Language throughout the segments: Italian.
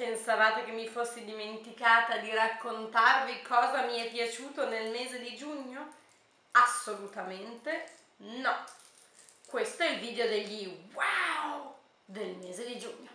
Pensavate che mi fossi dimenticata di raccontarvi cosa mi è piaciuto nel mese di giugno? Assolutamente no! Questo è il video degli wow del mese di giugno.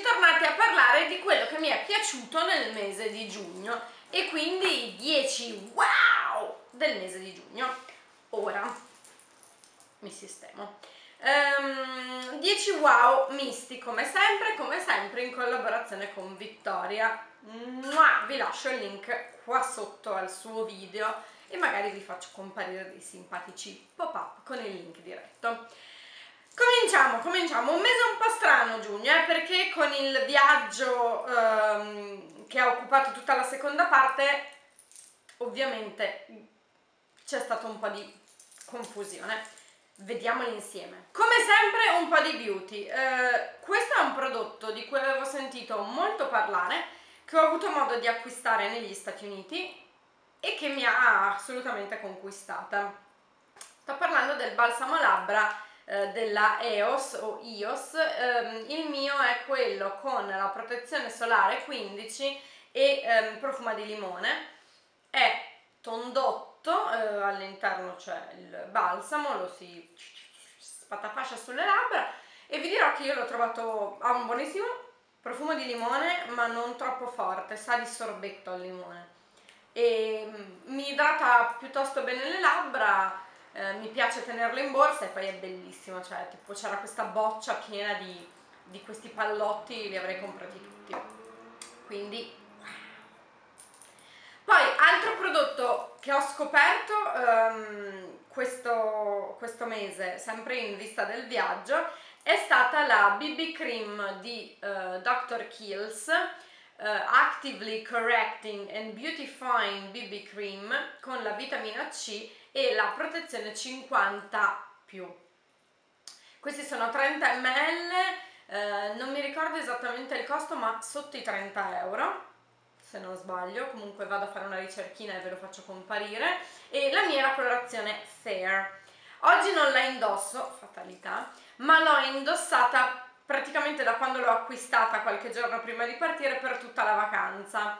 Tornati a parlare di quello che mi è piaciuto nel mese di giugno e quindi i 10 wow del mese di giugno. Ora mi sistemo. 10 wow misti come sempre in collaborazione con Vittoria. Vi lascio il link qua sotto al suo video e magari vi faccio comparire dei simpatici pop-up con il link diretto. Cominciamo, un mese un po' strano giugno, perché con il viaggio che ha occupato tutta la seconda parte ovviamente c'è stato un po' di confusione. Vediamoli insieme. Come sempre un po' di beauty. Questo è un prodotto di cui avevo sentito molto parlare, che ho avuto modo di acquistare negli Stati Uniti e che mi ha assolutamente conquistata. Sto parlando del balsamo labbra della EOS. Il mio è quello con la protezione solare 15 e profuma di limone. È tondotto all'interno, c'è il balsamo, lo si spatafascia sulle labbra e vi dirò che io l'ho trovato, ha un buonissimo profumo di limone ma non troppo forte, sa di sorbetto al limone e mi idrata piuttosto bene le labbra. Mi piace tenerlo in borsa e poi è bellissimo, cioè tipo c'era questa boccia piena di questi pallotti, li avrei comprati tutti, quindi wow. Poi altro prodotto che ho scoperto questo mese, sempre in vista del viaggio, è stata la BB Cream di Dr. Kiehl's, Actively Correcting and Beautifying BB Cream con la vitamina C e la protezione 50+. Questi sono 30 ml, non mi ricordo esattamente il costo ma sotto i 30 euro, se non sbaglio. Comunque vado a fare una ricerchina e ve lo faccio comparire. E la mia è la colorazione Fair. Oggi non la indosso, fatalità, ma l'ho indossata praticamente da quando l'ho acquistata qualche giorno prima di partire per tutta la vacanza.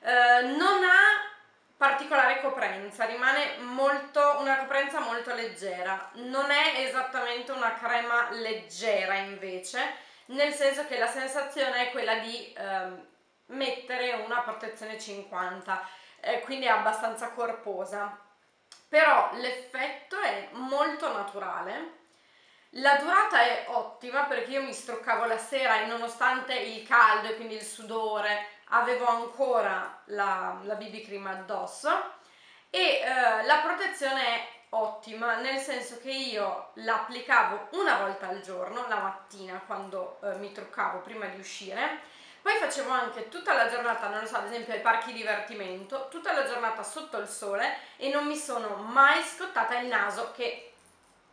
Non ha particolare coprenza, rimane una coprenza molto leggera, non è esattamente una crema leggera invece, nel senso che la sensazione è quella di mettere una protezione 50, quindi è abbastanza corposa, però l'effetto è molto naturale. La durata è ottima perché io mi struccavo la sera e nonostante il caldo e quindi il sudore avevo ancora la BB cream addosso e la protezione è ottima, nel senso che io la applicavo una volta al giorno, la mattina quando mi truccavo prima di uscire, poi facevo anche tutta la giornata, non lo so, ad esempio ai parchi divertimento, tutta la giornata sotto il sole e non mi sono mai scottata il naso, che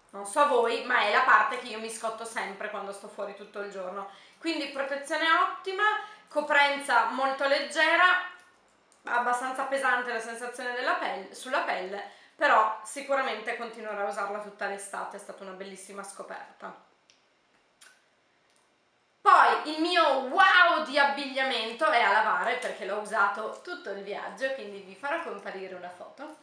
non so voi, ma è la parte che io mi scotto sempre quando sto fuori tutto il giorno. Quindi protezione ottima, coprenza molto leggera, abbastanza pesante la sensazione della pelle, sulla pelle, però sicuramente continuerò a usarla tutta l'estate, è stata una bellissima scoperta. Poi il mio wow di abbigliamento è a lavare, perché l'ho usato tutto il viaggio, quindi vi farò comparire una foto.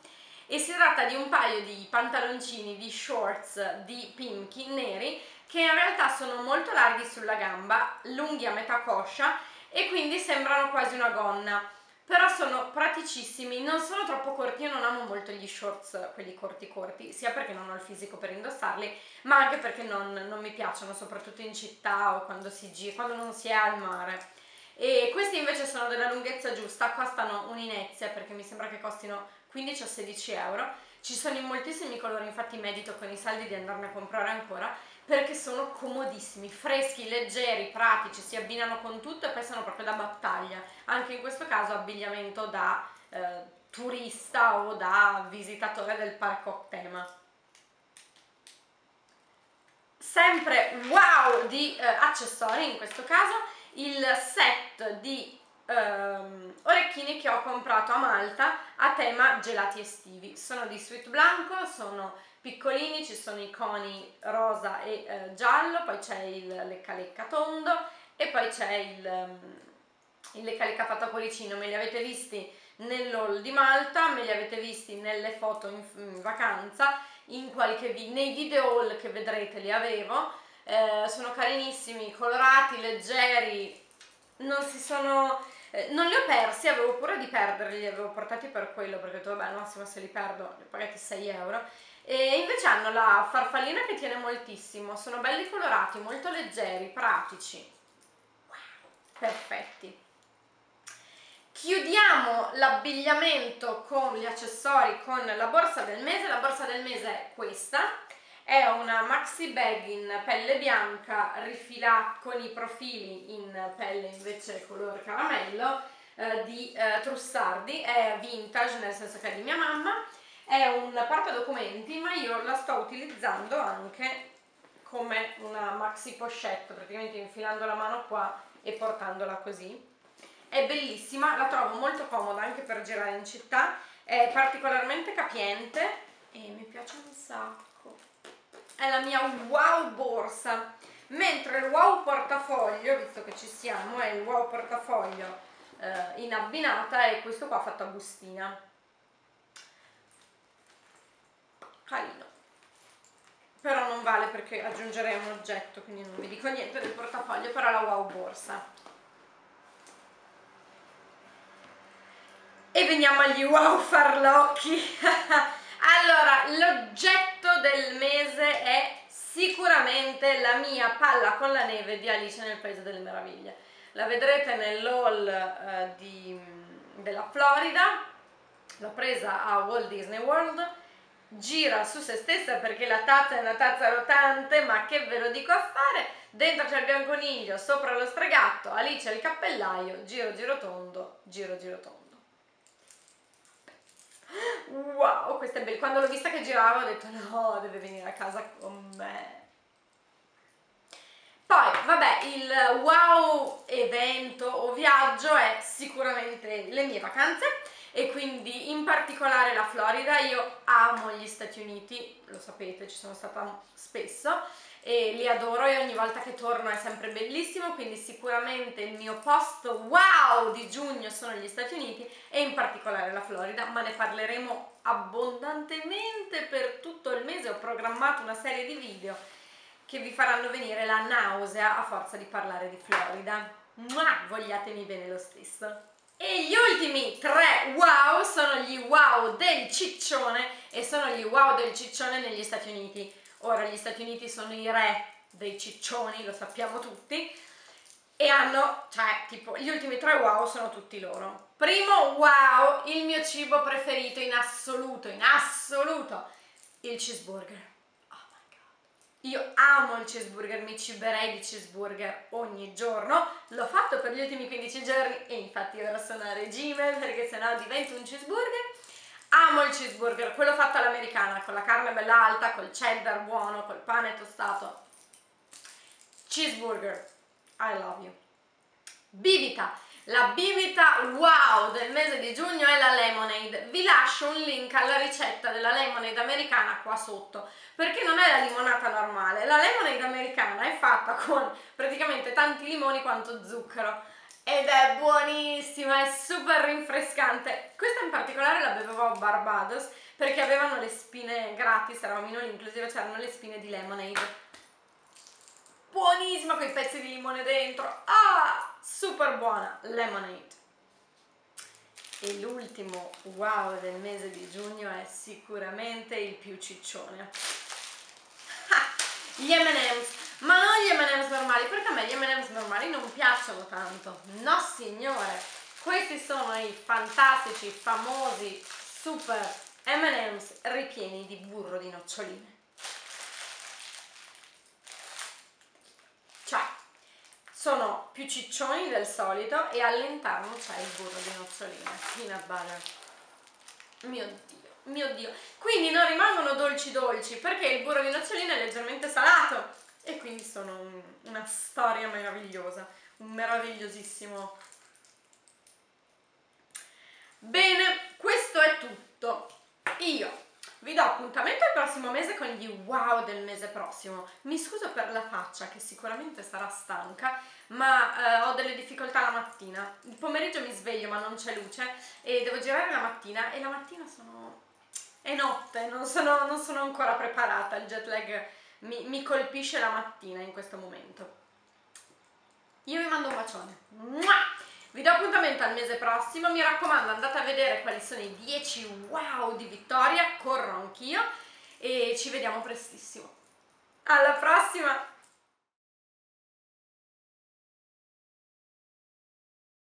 E si tratta di un paio di pantaloncini, di shorts di Pinkie neri, che in realtà sono molto larghi sulla gamba, lunghi a metà coscia e quindi sembrano quasi una gonna, però sono praticissimi, non sono troppo corti. Io non amo molto gli shorts, quelli corti, sia perché non ho il fisico per indossarli, ma anche perché non mi piacciono, soprattutto in città o quando si gira, quando non si è al mare. E questi invece sono della lunghezza giusta, costano un'inezia perché mi sembra che costino 15 o 16 euro, ci sono in moltissimi colori, infatti medito con i saldi di andarne a comprare ancora perché sono comodissimi, freschi, leggeri, pratici, si abbinano con tutto e poi sono proprio da battaglia, anche in questo caso abbigliamento da turista o da visitatore del parco tema. Sempre wow di accessori in questo caso. Il set di orecchini manichini che ho comprato a Malta a tema gelati estivi. Sono di Sweet Blanco, sono piccolini, ci sono i coni rosa e giallo, poi c'è il lecca-lecca tondo e poi c'è il lecca-lecca fatto a cuoricino. Me li avete visti nell'haul di Malta, me li avete visti nelle foto in vacanza, nei video haul che vedrete li avevo. Sono carinissimi, colorati, leggeri, non li ho persi, avevo paura di perderli, li avevo portati per quello perché ho detto vabbè al massimo se li perdo li ho pagati €6, e invece hanno la farfallina che tiene moltissimo, sono belli colorati, molto leggeri, pratici, wow, perfetti. Chiudiamo l'abbigliamento con gli accessori con la borsa del mese. La borsa del mese è questa, è una maxi bag in pelle bianca rifilata con i profili in pelle invece color caramello di Trussardi, è vintage nel senso che è di mia mamma, è un portadocumenti ma io la sto utilizzando anche come una maxi pochette, praticamente infilando la mano qua e portandola così. È bellissima, la trovo molto comoda anche per girare in città, è particolarmente capiente e mi piace un sacco. È la mia wow borsa, mentre il wow portafoglio, visto che ci siamo, è il wow portafoglio in abbinata, è questo qua fatto a bustina. Carino. Però non vale perché aggiungerei un oggetto, quindi non vi dico niente del portafoglio, però la wow borsa. E veniamo agli wow farlocchi. Allora, l'oggetto del mese è sicuramente la mia palla con la neve di Alice nel Paese delle Meraviglie. La vedrete nell'haul della Florida, l'ho presa a Walt Disney World, gira su se stessa perché la tazza è una tazza rotante, ma che ve lo dico a fare, dentro c'è il bianconiglio, sopra lo stregatto, Alice è il cappellaio, giro giro tondo, giro giro tondo. Wow, questa è bella. Quando l'ho vista che girava ho detto no, deve venire a casa con me. Poi, vabbè, il wow evento o viaggio è sicuramente le mie vacanze e quindi in particolare la Florida. Io amo gli Stati Uniti, lo sapete, ci sono stata spesso e li adoro e ogni volta che torno è sempre bellissimo, quindi sicuramente il mio posto wow di giugno sono gli Stati Uniti e in particolare la Florida, ma ne parleremo abbondantemente per tutto il mese. Ho programmato una serie di video che vi faranno venire la nausea a forza di parlare di Florida. Mua, vogliatemi bene lo stesso. E gli ultimi tre wow sono gli wow del ciccione e sono gli wow del ciccione negli Stati Uniti. Ora, gli Stati Uniti sono i re dei ciccioni, lo sappiamo tutti, e hanno, cioè, tipo, gli ultimi tre wow sono tutti loro. Primo wow, il mio cibo preferito in assoluto, il cheeseburger. Oh my god. Io amo il cheeseburger, mi ciberei di cheeseburger ogni giorno, l'ho fatto per gli ultimi 15 giorni e infatti ora sono a regime perché sennò divento un cheeseburger. Amo il cheeseburger, quello fatto all'americana, con la carne bella alta, col cheddar buono, col pane tostato. Cheeseburger, I love you. Bibita, la bibita wow del mese di giugno è la lemonade. Vi lascio un link alla ricetta della lemonade americana qua sotto, perché non è la limonata normale. La lemonade americana è fatta con praticamente tanti limoni quanto zucchero. Ed è buonissima, è super rinfrescante. Questa in particolare la bevevo a Barbados perché avevano le spine gratis, eravamo in all inclusive, c'erano le spine di lemonade. Buonissima con i pezzi di limone dentro. Ah, super buona, lemonade. E l'ultimo wow del mese di giugno è sicuramente il più ciccione. Gli M&M's. Ma non gli M&M's normali, perché a me gli M&M's normali non piacciono tanto. No signore, questi sono i fantastici, famosi, super M&M's ripieni di burro di noccioline. Cioè, sono più ciccioni del solito e all'interno c'è il burro di noccioline. Peanut butter. Mio Dio, mio Dio. Quindi non rimangono dolci dolci, perché il burro di noccioline è leggermente salato. E quindi sono una storia meravigliosa, un meravigliosissimo Bene, questo è tutto. Io vi do appuntamento il prossimo mese con gli wow del mese prossimo. Mi scuso per la faccia che sicuramente sarà stanca, ma ho delle difficoltà la mattina. Il pomeriggio mi sveglio ma non c'è luce e devo girare la mattina, e la mattina è notte, non sono ancora preparata, il jet lag mi colpisce la mattina in questo momento. Io vi mando un bacione. Mua! Vi do appuntamento al mese prossimo, mi raccomando andate a vedere quali sono i 10 wow di Vittoria, corro anch'io e ci vediamo prestissimo. Alla prossima!